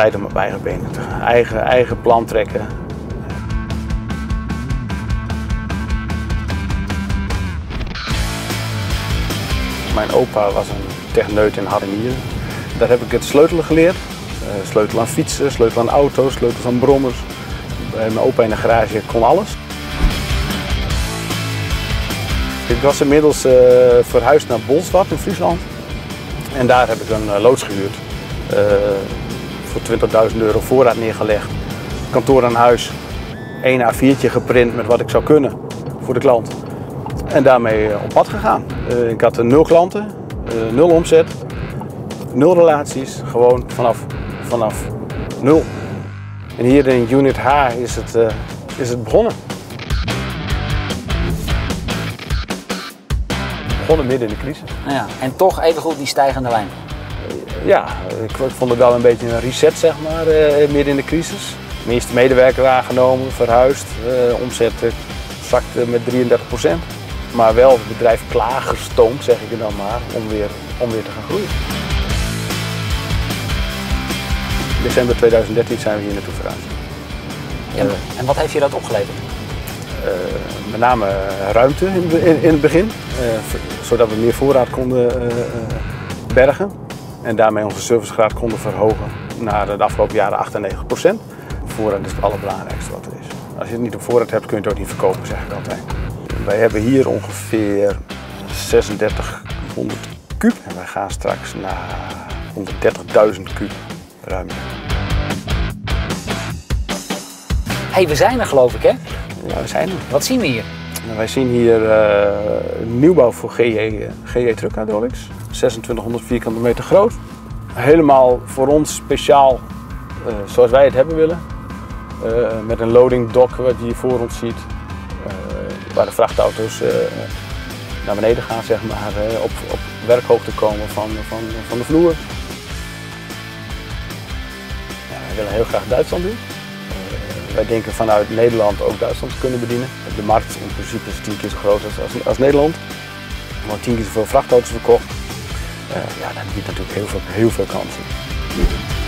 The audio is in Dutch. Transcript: tijd om op eigen benen te gaan, eigen plan trekken. Mijn opa was een techneut in Harlingen. Daar heb ik het sleutelen geleerd. Sleutel aan fietsen, sleutel aan auto's, sleutels aan brommers. Bij mijn opa in de garage kon alles. Ik was inmiddels verhuisd naar Bolsward in Friesland. En daar heb ik een loods gehuurd. Voor €20.000 voorraad neergelegd. Kantoor aan huis. 1 A4'tje geprint met wat ik zou kunnen voor de klant. En daarmee op pad gegaan. Ik had 0 klanten, 0 omzet, 0 relaties. Gewoon vanaf 0. En hier in Unit H is het begonnen. Midden in de crisis. Ja, en toch evengoed die stijgende lijn? Ja, ik vond het wel een beetje een reset, zeg maar, midden in de crisis. De meeste medewerkers aangenomen, verhuisd, omzet zakte met 33%. Maar wel het bedrijf klaargestoomd, zeg ik er dan maar, om weer te gaan groeien. In december 2013 zijn we hier naartoe verhuisd. Ja, en wat heeft je dat opgeleverd? Met name ruimte in het begin, zodat we meer voorraad konden bergen en daarmee onze servicegraad konden verhogen naar de afgelopen jaren 8 en 9%. Voorraad is het allerbelangrijkste wat er is. Als je het niet op voorraad hebt kun je het ook niet verkopen, zeg ik altijd. Wij hebben hier ongeveer 3600 kuub en wij gaan straks naar 130.000 kuub ruim. Hey, we zijn er geloof ik hè? Ja, we zijn er. Wat zien we hier? Nou, wij zien hier nieuwbouw voor GE Truck Hydraulics. 2600 vierkante meter groot. Helemaal voor ons speciaal zoals wij het hebben willen. Met een loading dock wat je hier voor ons ziet. Waar de vrachtauto's naar beneden gaan, zeg maar, op werkhoogte komen van de vloer. Ja, wij willen heel graag Duitsland doen. Wij denken vanuit Nederland ook Duitsland te kunnen bedienen. De markt in principe is 10 keer zo groot als Nederland. Er worden 10 keer zoveel vrachtauto's verkocht. Ja, dat biedt natuurlijk heel veel kansen.